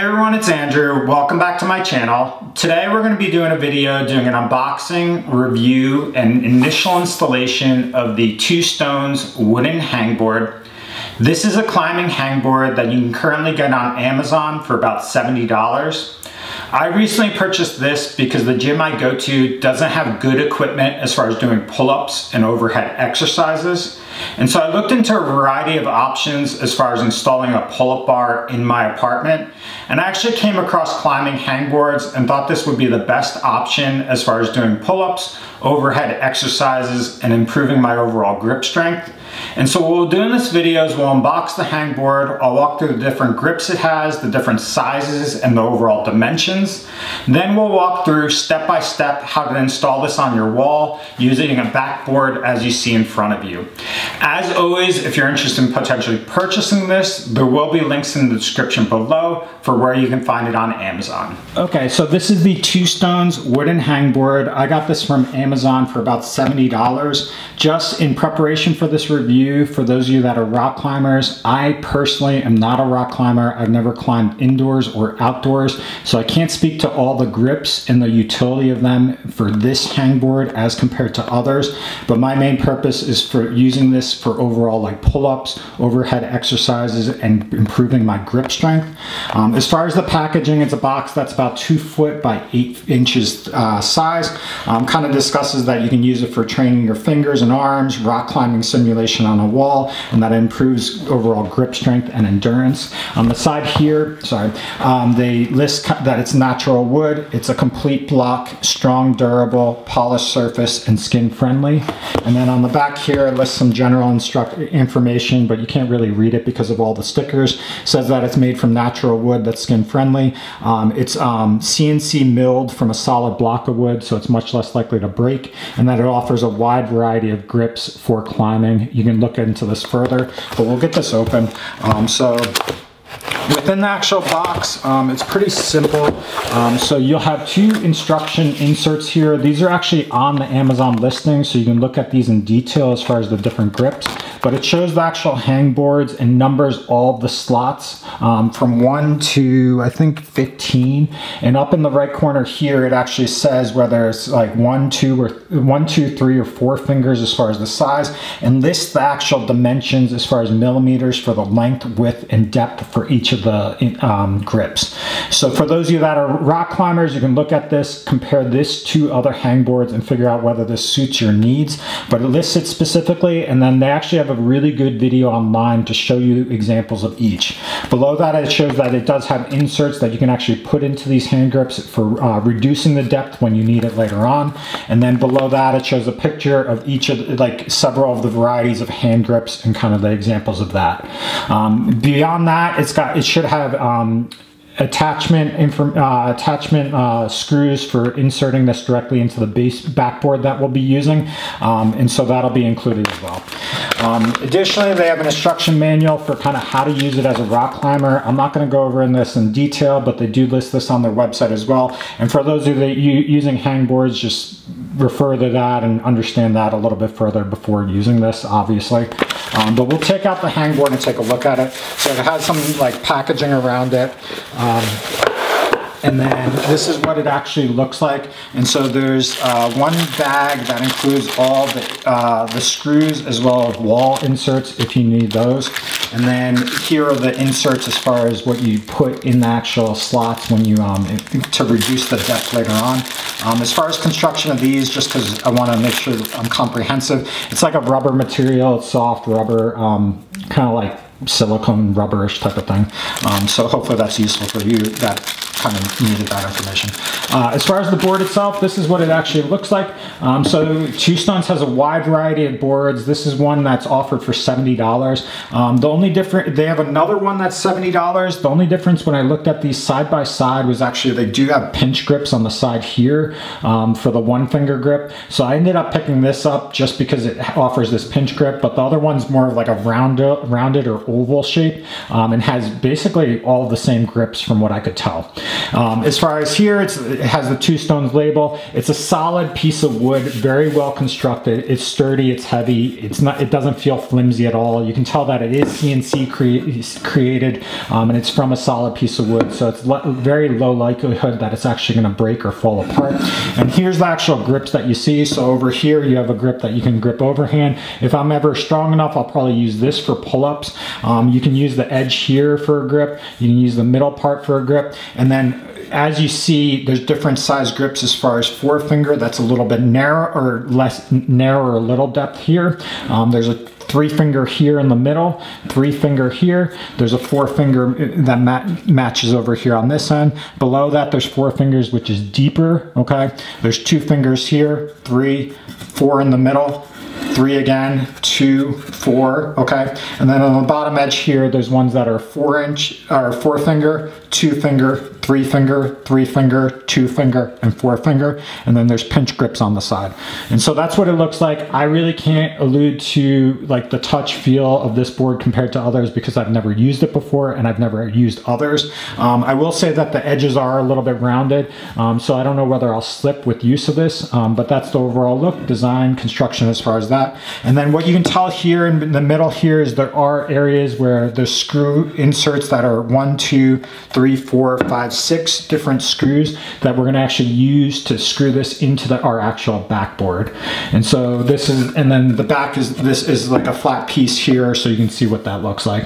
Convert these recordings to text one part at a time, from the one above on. Hey everyone, it's Andrew. Welcome back to my channel. Today we're going to be doing a video doing an unboxing, review, and initial installation of the Two Stones wooden hangboard. This is a climbing hangboard that you can currently get on Amazon for about $70. I recently purchased this because the gym I go to doesn't have good equipment as far as doing pull-ups and overhead exercises. And so I looked into a variety of options as far as installing a pull-up bar in my apartment. And I actually came across climbing hangboards and thought this would be the best option as far as doing pull-ups, overhead exercises, and improving my overall grip strength. And so what we'll do in this video is we'll unbox the hangboard, I'll walk through the different grips it has, the different sizes, and the overall dimensions. Then we'll walk through step-by-step how to install this on your wall using a backboard as you see in front of you. As always, if you're interested in potentially purchasing this, there will be links in the description below for where you can find it on Amazon. Okay, so this is the Two Stones wooden hangboard. I got this from Amazon for about $70. Just in preparation for this review, for those of you that are rock climbers, I personally am not a rock climber. I've never climbed indoors or outdoors, so I can't speak to all the grips and the utility of them for this hangboard as compared to others, but my main purpose is for using this for overall like pull-ups, overhead exercises, and improving my grip strength. As far as the packaging, it's a box that's about 2 foot by 8 inches size. Kind of discusses that you can use it for training your fingers and arms, rock climbing simulation on a wall, and that improves overall grip strength and endurance. On the side here, they list that it's natural wood, it's a complete block, strong, durable, polished surface, and skin friendly. And then on the back here, it lists some general information, but you can't really read it because of all the stickers. It says that it's made from natural wood that's skin friendly. It's CNC milled from a solid block of wood, so it's much less likely to break, and that it offers a wide variety of grips for climbing. You can look into this further, but we'll get this open. Within the actual box, it's pretty simple. So you'll have 2 instruction inserts here. These are actually on the Amazon listing, so you can look at these in detail as far as the different grips. But it shows the actual hang boards and numbers all the slots from 1 to, I think, 15. And up in the right corner here, it actually says whether it's like 1, 2, 3, or 4 fingers as far as the size, and lists the actual dimensions as far as millimeters for the length, width, and depth for each of the grips. So for those of you that are rock climbers, you can look at this, compare this to other hang boards, and figure out whether this suits your needs. But it lists it specifically, and then they actually have a really good video online to show you examples of each. Below that, it shows that it does have inserts that you can actually put into these hand grips for reducing the depth when you need it later on. And then below that, it shows a picture of each of several of the varieties of hand grips and kind of the examples of that. Beyond that, it should have attachment screws for inserting this directly into the base backboard that we'll be using, and so that'll be included as well. Additionally, they have an instruction manual for kind of how to use it as a rock climber. I'm not going to go over this in detail, but they do list this on their website as well. And for those of you that are using hang boards, just refer to that and understand that a little bit further before using this, obviously. But we'll take out the hangboard and take a look at it. So it has some like packaging around it. And then this is what it actually looks like. And so there's one bag that includes all the screws as well as wall inserts if you need those. And then here are the inserts as far as what you put in the actual slots when you to reduce the depth later on. As far as construction of these, just because I want to make sure that I'm comprehensive, it's like a rubber material. It's soft rubber, kind of like silicone rubberish type of thing. So hopefully that's useful for you that kind of needed that information. As far as the board itself, this is what it actually looks like. So Two Stones has a wide variety of boards. This is one that's offered for $70. They have another one that's $70. The only difference when I looked at these side by side was actually they do have pinch grips on the side here for the 1 finger grip. So I ended up picking this up just because it offers this pinch grip, but the other one's more of like a rounded or oval shape and has basically all the same grips from what I could tell. As far as here, it has the Two Stones label. It's a solid piece of wood, very well constructed. It's sturdy, it's heavy, it doesn't feel flimsy at all. You can tell that it is CNC created, and it's from a solid piece of wood, so it's very low likelihood that it's actually going to break or fall apart. And here's the actual grips that you see. So over here you have a grip that you can grip overhand. If I'm ever strong enough, I'll probably use this for pull-ups. You can use the edge here for a grip, you can use the middle part for a grip, and then as you see, there's different size grips as far as forefinger. That's a little bit narrow or less narrow, or little depth here. There's a 3-finger here in the middle, 3-finger here. There's a 4-finger that matches over here on this end. Below that, there's 4 fingers, which is deeper, okay? There's 2 fingers here, 3, 4 in the middle, 3 again, 2, 4, okay? And then on the bottom edge here, there's ones that are 4-finger, 2-finger, 3-finger, 3-finger, 2-finger, and 4-finger. And then there's pinch grips on the side. And so that's what it looks like. I really can't allude to like the touch feel of this board compared to others because I've never used it before and I've never used others. I will say that the edges are a little bit rounded. So I don't know whether I'll slip with use of this, but that's the overall look, design, construction as far as that. And then what you can tell here in the middle here is there are areas where there's screw inserts that are 1, 2, 3, 4, 5, 6 different screws that we're going to actually use to screw this into our actual backboard. And so this is, and then the back is, this is like a flat piece here, so you can see what that looks like.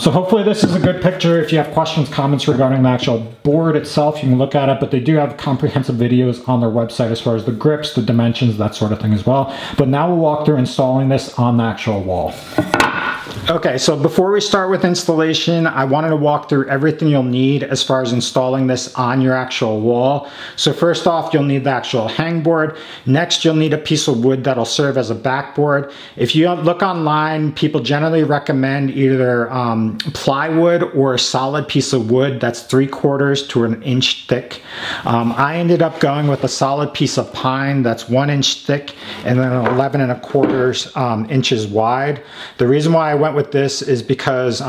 So hopefully this is a good picture. If you have questions, comments regarding the actual board itself, you can look at it, but they do have comprehensive videos on their website as far as the grips, the dimensions, that sort of thing as well. But now we'll walk through installing this on the actual wall. Okay, so before we start with installation, I wanted to walk through everything you'll need as far as installing this on your actual wall. So first off, you'll need the actual hangboard. Next, you'll need a piece of wood that'll serve as a backboard. If you look online, people generally recommend either plywood or a solid piece of wood that's 3/4 to 1 inch thick. I ended up going with a solid piece of pine that's 1 inch thick and then 11 1/4 inches wide. The reason why I went with this is because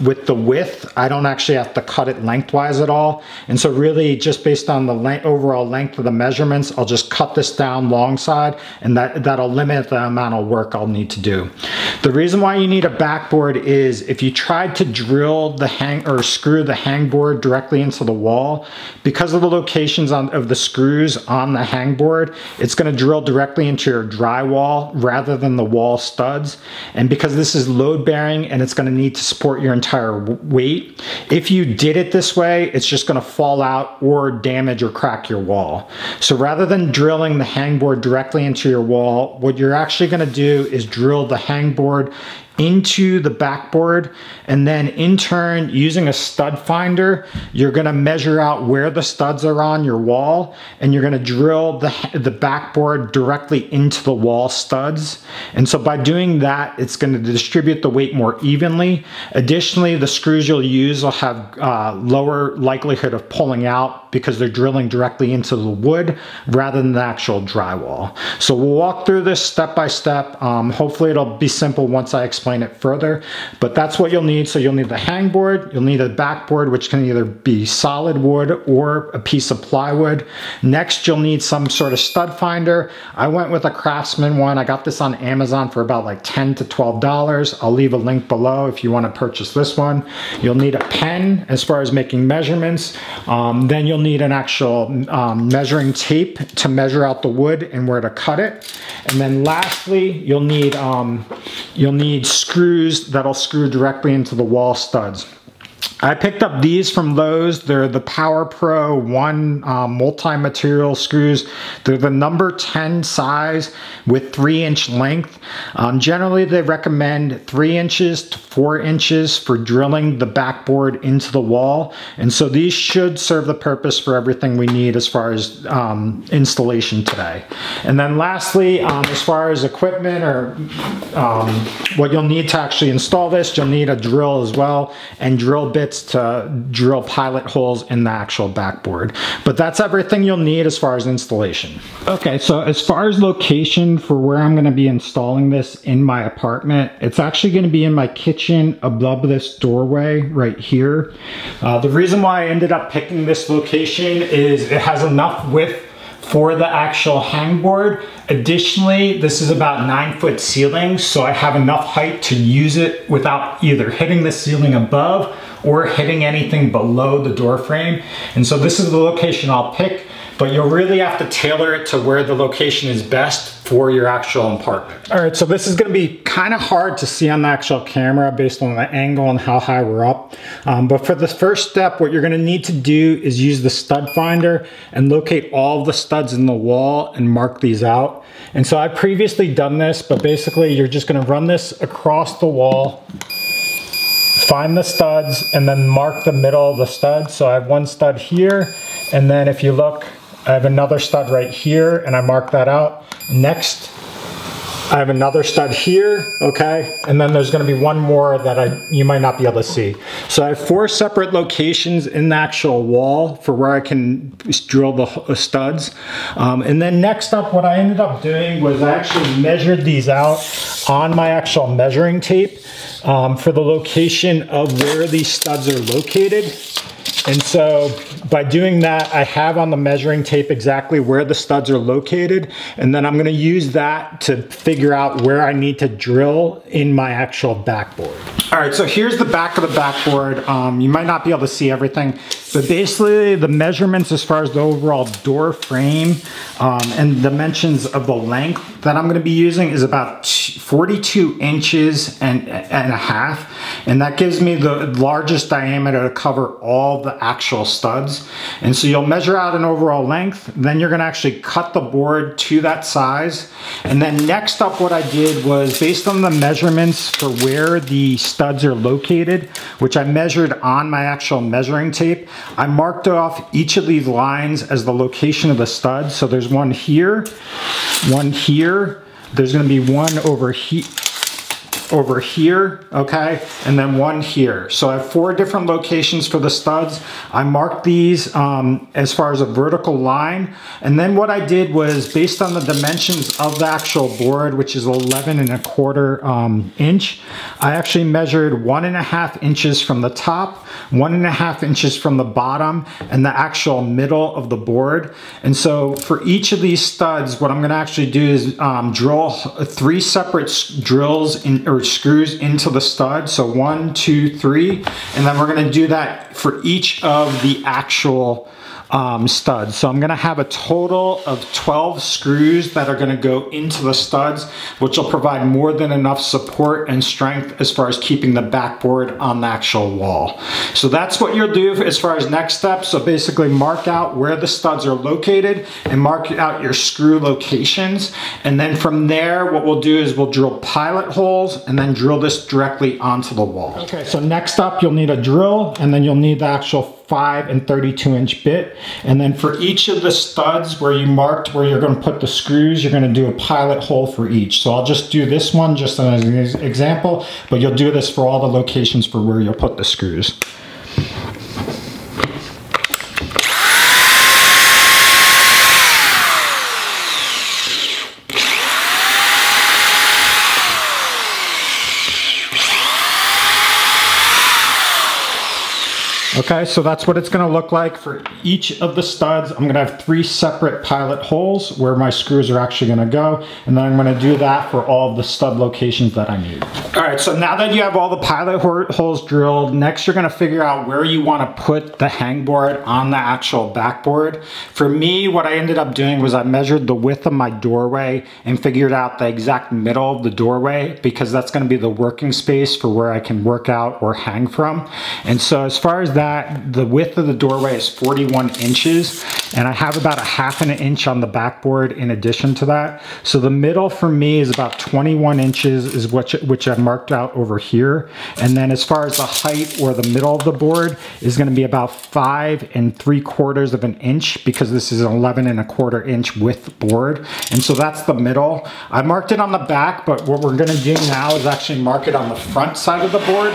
with the width, I don't actually have to cut it lengthwise at all. And so really just based on the overall length of the measurements, I'll just cut this down long side, and that'll limit the amount of work I'll need to do. The reason why you need a backboard is if you tried to drill the screw the hangboard directly into the wall, because of the locations of the screws on the hangboard, it's going to drill directly into your drywall rather than the wall studs. And because this is load bearing and it's going to need to support your entire weight, if you did it this way, it's just going to fall out or damage or crack your wall. So rather than drilling the hangboard directly into your wall, what you're actually going to do is drill the hangboard into the backboard, and then in turn, using a stud finder, you're going to measure out where the studs are on your wall, and you're going to drill the backboard directly into the wall studs. And so by doing that, it's going to distribute the weight more evenly. Additionally, the screws you'll use will have lower likelihood of pulling out because they're drilling directly into the wood rather than the actual drywall. So we'll walk through this step by step. Hopefully it'll be simple once I explain it further, but that's what you'll need. So you'll need the hangboard, you'll need a backboard, which can either be solid wood or a piece of plywood. Next, you'll need some sort of stud finder. I went with a Craftsman one. I got this on Amazon for about like $10 to $12. I'll leave a link below if you want to purchase this one. You'll need a pen as far as making measurements. Then you'll need an actual measuring tape to measure out the wood and where to cut it. And then lastly, you'll need screws that'll screw directly into the wall studs. I picked up these from Lowe's. They're the Power Pro 1 multi-material screws. They're the number 10 size with 3-inch length. Generally, they recommend 3 inches to 4 inches for drilling the backboard into the wall. And so these should serve the purpose for everything we need as far as installation today. And then lastly, as far as equipment or what you'll need to actually install this, you'll need a drill as well and drill bits bits to drill pilot holes in the actual backboard. But that's everything you'll need as far as installation. Okay, so as far as location for where I'm gonna be installing this in my apartment, it's actually gonna be in my kitchen above this doorway right here. The reason why I ended up picking this location is it has enough width for the actual hangboard. Additionally, this is about 9-foot ceiling, so I have enough height to use it without either hitting the ceiling above or hitting anything below the door frame. And so this is the location I'll pick, but you'll really have to tailor it to where the location is best for your actual apartment. All right, so this is gonna be kind of hard to see on the actual camera based on the angle and how high we're up. But for the first step, what you're gonna need to do is use the stud finder and locate all of the studs in the wall and mark these out. And so I've previously done this, but basically you're just gonna run this across the wall, find the studs, and then mark the middle of the stud. So I have one stud here, and then if you look, I have another stud right here, and I mark that out. Next, I have another stud here, okay? And then there's gonna be one more that you might not be able to see. So I have 4 separate locations in the actual wall for where I can drill the studs. And then next up, what I ended up doing was I actually measured these out on my actual measuring tape for the location of where these studs are located. And so by doing that, I have on the measuring tape exactly where the studs are located. And then I'm going to use that to figure out where I need to drill in my actual backboard. All right, so here's the back of the backboard. You might not be able to see everything, but basically the measurements as far as the overall door frame and dimensions of the length that I'm going to be using is about 42 inches and a half. And that gives me the largest diameter to cover all the actual studs. And so you'll measure out an overall length, then you're gonna actually cut the board to that size. And then next up, what I did was based on the measurements for where the studs are located, which I measured on my actual measuring tape, I marked off each of these lines as the location of the studs. So there's one here, there's gonna be one over here, okay, and then one here. So I have 4 different locations for the studs. I marked these as far as a vertical line. And then what I did was based on the dimensions of the actual board, which is 11.25 inch, I actually measured 1.5 inches from the top, 1.5 inches from the bottom, and the actual middle of the board. And so for each of these studs, what I'm gonna actually do is drill 3 separate drills or screws into the stud. So 1, 2, 3, and then we're gonna do that for each of the actual studs. So I'm gonna have a total of 12 screws that are gonna go into the studs, which will provide more than enough support and strength as far as keeping the backboard on the actual wall. So that's what you'll do as far as next steps. So basically mark out where the studs are located and mark out your screw locations. And then from there, what we'll do is we'll drill pilot holes and then drill this directly onto the wall. Okay, so next up, you'll need a drill and then you'll need the actual 5 and 32-inch bit. And then for each of the studs where you marked where you're gonna put the screws, you're gonna do a pilot hole for each. So I'll just do this one just as an example, but you'll do this for all the locations for where you'll put the screws. Okay, so that's what it's gonna look like for each of the studs. I'm gonna have 3 separate pilot holes where my screws are actually gonna go, and then I'm gonna do that for all the stud locations that I need. All right, so now that you have all the pilot holes drilled, next you're gonna figure out where you wanna put the hangboard on the actual backboard. For me, what I ended up doing was I measured the width of my doorway and figured out the exact middle of the doorway because that's gonna be the working space for where I can work out or hang from. And so as far as that, the width of the doorway is 41 inches, and I have about a 1/2 inch on the backboard in addition to that. So the middle for me is about 21 inches is which I've marked out over here. And then as far as the height or the middle of the board is going to be about 5 3/4 inches because this is an 11.25-inch width board. And so that's the middle. I marked it on the back, but what we're going to do now is actually mark it on the front side of the board.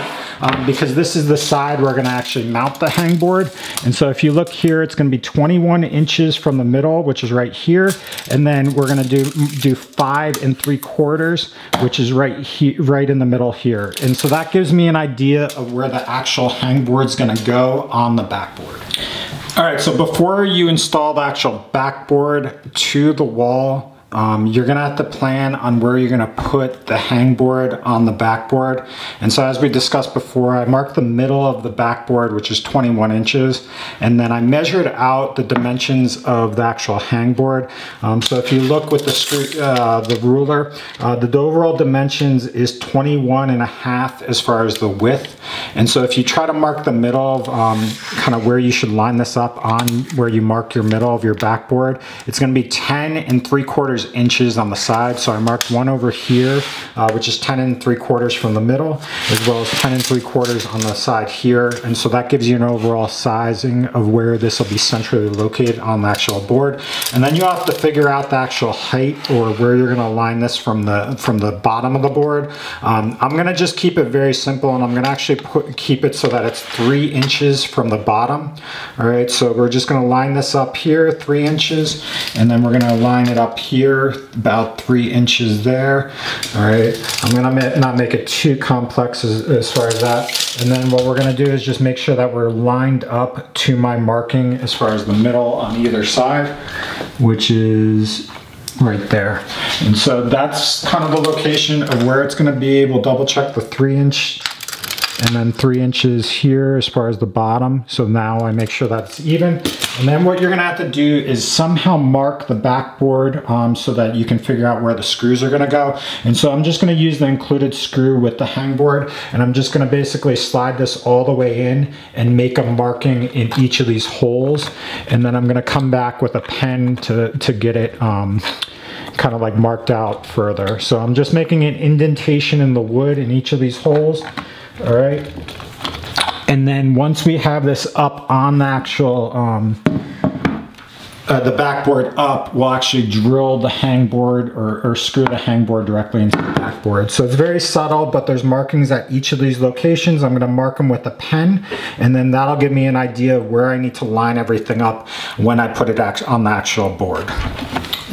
because this is the side we're going to actually mount the hangboard. And so if you look here, it's going to be 21 inches from the middle, which is right here, and then we're going to do 5 3/4, which is right here, right in the middle here. And so that gives me an idea of where the actual hangboard is going to go on the backboard. All right, so before you install the actual backboard to the wall, you're gonna have to plan on where you're gonna put the hangboard on the backboard. And so as we discussed before, I marked the middle of the backboard, which is 21 inches. And then I measured out the dimensions of the actual hangboard. So if you look with the ruler, the overall dimensions is 21.5 as far as the width. And so if you try to mark the middle of kind of where you should line this up on where you mark your middle of your backboard, it's gonna be 10 3/4 inches on the side. So I marked one over here, which is 10 3/4 from the middle, as well as 10 3/4 on the side here. And so that gives you an overall sizing of where this will be centrally located on the actual board. And then you'll have to figure out the actual height or where you're gonna line this from the bottom of the board. I'm gonna just keep it very simple, and I'm gonna actually keep it so that it's 3 inches from the bottom. All right, so we're just gonna line this up here, 3 inches, and then we're gonna line it up here, about 3 inches there. All right, I'm gonna not make it too complex as far as that. And then what we're gonna do is just make sure that we're lined up to my marking as far as the middle on either side, which is right there. And so that's kind of the location of where it's gonna be. We'll double check the 3 inch and then 3 inches here as far as the bottom. So now I make sure that's even. And then what you're gonna have to do is somehow mark the backboard so that you can figure out where the screws are gonna go. And so I'm just gonna use the included screw with the hangboard, and I'm just gonna basically slide this all the way in and make a marking in each of these holes. And then I'm gonna come back with a pen to get it kind of like marked out further. So I'm just making an indentation in the wood in each of these holes. All right, and then once we have this up on the actual the backboard up, we'll actually drill the hangboard or screw the hangboard directly into the backboard. So it's very subtle, but there's markings at each of these locations. I'm gonna mark them with a pen, and then that'll give me an idea of where I need to line everything up when I put it on the actual board.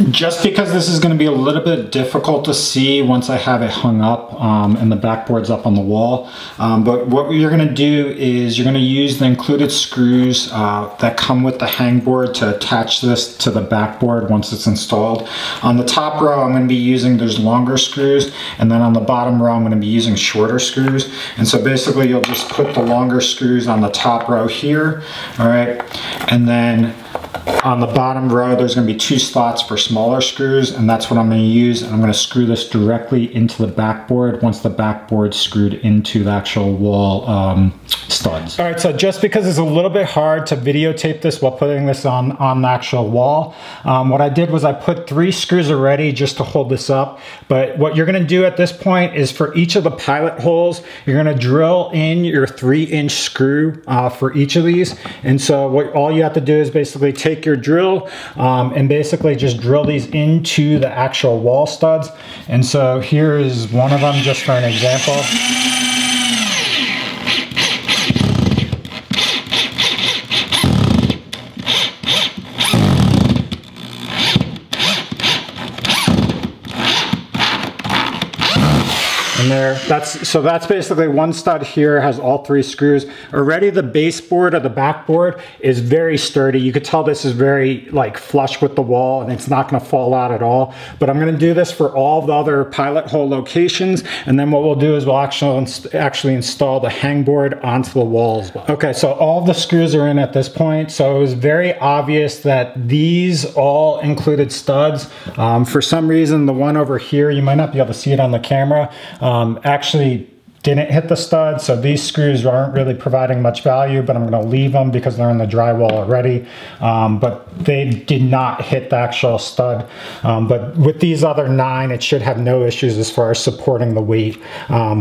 Just because this is gonna be a little bit difficult to see once I have it hung up and the backboard's up on the wall, but what you're gonna do is you're gonna use the included screws that come with the hangboard to attach this to the backboard once it's installed. On the top row, I'm gonna be using those longer screws, and then on the bottom row, I'm gonna be using shorter screws. And so basically, you'll just put the longer screws on the top row here, all right, and then on the bottom row, there's gonna be 2 slots for smaller screws, and that's what I'm gonna use. And I'm gonna screw this directly into the backboard once the backboard's screwed into the actual wall studs. All right, so just because it's a little bit hard to videotape this while putting this on the actual wall, what I did was I put 3 screws already just to hold this up. But what you're gonna do at this point is for each of the pilot holes, you're gonna drill in your 3-inch screw for each of these. And so all you have to do is basically take your drill and basically just drill these into the actual wall studs. And so here is one of them just for an example. There. So that's basically 1 stud here, has all 3 screws. Already the baseboard of the backboard is very sturdy. You could tell this is very like flush with the wall, and it's not gonna fall out at all. But I'm gonna do this for all the other pilot hole locations, and then what we'll do is we'll actually install the hangboard onto the walls. Okay, so all the screws are in at this point. So it was very obvious that these all included studs. For some reason, the one over here, you might not be able to see it on the camera, actually didn't hit the stud, so these screws aren't really providing much value, but I'm gonna leave them because they're in the drywall already. But they did not hit the actual stud. But with these other 9, it should have no issues as far as supporting the weight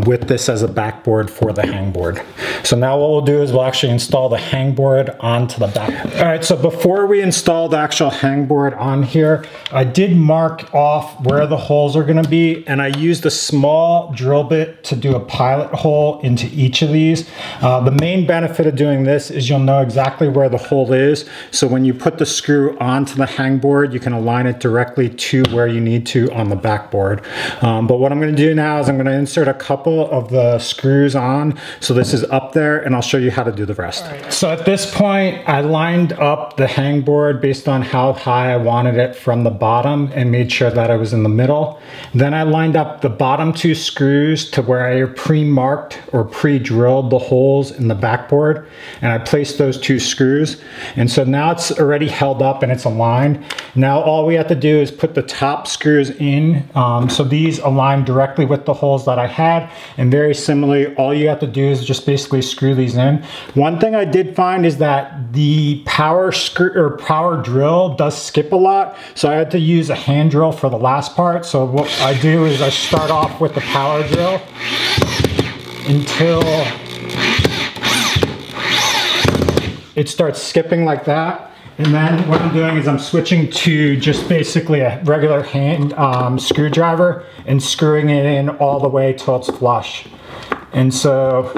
with this as a backboard for the hangboard. So now what we'll do is we'll actually install the hangboard onto the backboard. All right, so before we install the actual hangboard on here, I did mark off where the holes are gonna be, and I used a small drill bit to do a pilot eyelet hole into each of these. The main benefit of doing this is you'll know exactly where the hole is, so when you put the screw onto the hangboard, you can align it directly to where you need to on the backboard. But what I'm going to do now is I'm going to insert a couple of the screws on, so this is up there, and I'll show you how to do the rest. Right. So at this point, I lined up the hangboard based on how high I wanted it from the bottom and made sure that I was in the middle. Then I lined up the bottom two screws to where I pre-marked or pre-drilled the holes in the backboard, and I placed those two screws. And so now it's already held up and it's aligned. Now all we have to do is put the top screws in. So these align directly with the holes that I had, and very similarly, all you have to do is just basically screw these in. One thing I did find is that the power screw or power drill does skip a lot, so I had to use a hand drill for the last part. So what I do is I start off with the power drill until it starts skipping like that. And then what I'm doing is I'm switching to just basically a regular hand screwdriver and screwing it in all the way till it's flush. And so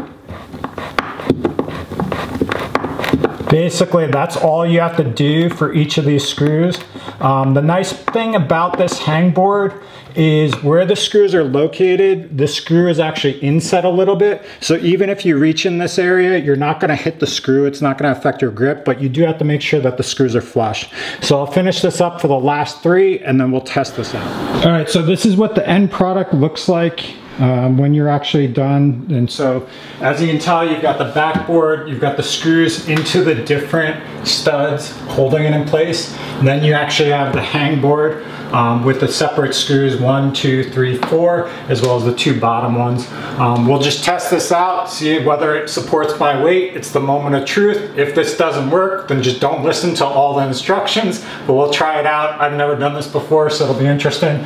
basically that's all you have to do for each of these screws. The nice thing about this hangboard is where the screws are located, the screw is actually inset a little bit. So even if you reach in this area, you're not gonna hit the screw, it's not gonna affect your grip, but you do have to make sure that the screws are flush. So I'll finish this up for the last three and then we'll test this out. All right, so this is what the end product looks like when you're actually done. And so as you can tell, you've got the backboard, you've got the screws into the different studs holding it in place, and then you actually have the hangboard with the separate screws 1, 2, 3, 4, as well as the two bottom ones. We'll just test this out, see whether it supports my weight. It's the moment of truth. If this doesn't work, then just don't listen to all the instructions, but we'll try it out. I've never done this before, so it'll be interesting.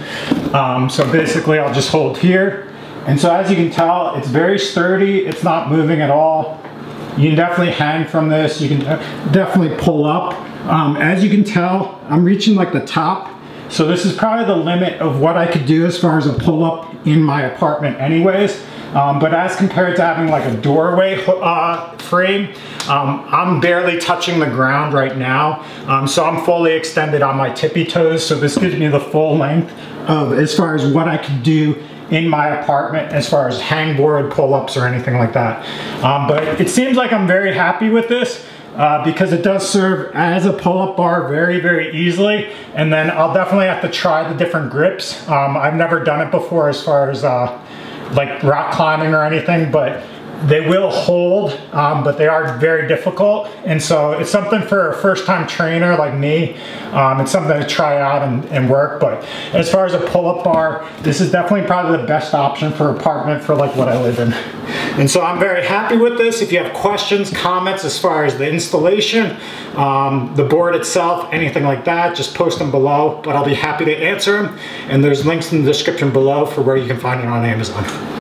So basically I'll just hold here. And so as you can tell, it's very sturdy. It's not moving at all. You can definitely hang from this. You can definitely pull up. As you can tell, I'm reaching like the top. So this is probably the limit of what I could do as far as a pull up in my apartment anyways. But as compared to having like a doorway frame, I'm barely touching the ground right now. So I'm fully extended on my tippy toes. So this gives me the full length of as far as what I could do in my apartment as far as hangboard pull-ups or anything like that. But it seems like I'm very happy with this because it does serve as a pull-up bar very, very easily. And then I'll definitely have to try the different grips. I've never done it before as far as like rock climbing or anything, but they will hold, but they are very difficult. And so it's something for a first-time trainer like me. It's something to try out and work. But as far as a pull-up bar, this is definitely probably the best option for apartment for like what I live in. And so I'm very happy with this. If you have questions, comments as far as the installation, the board itself, anything like that, just post them below, but I'll be happy to answer them. And there's links in the description below for where you can find it on Amazon.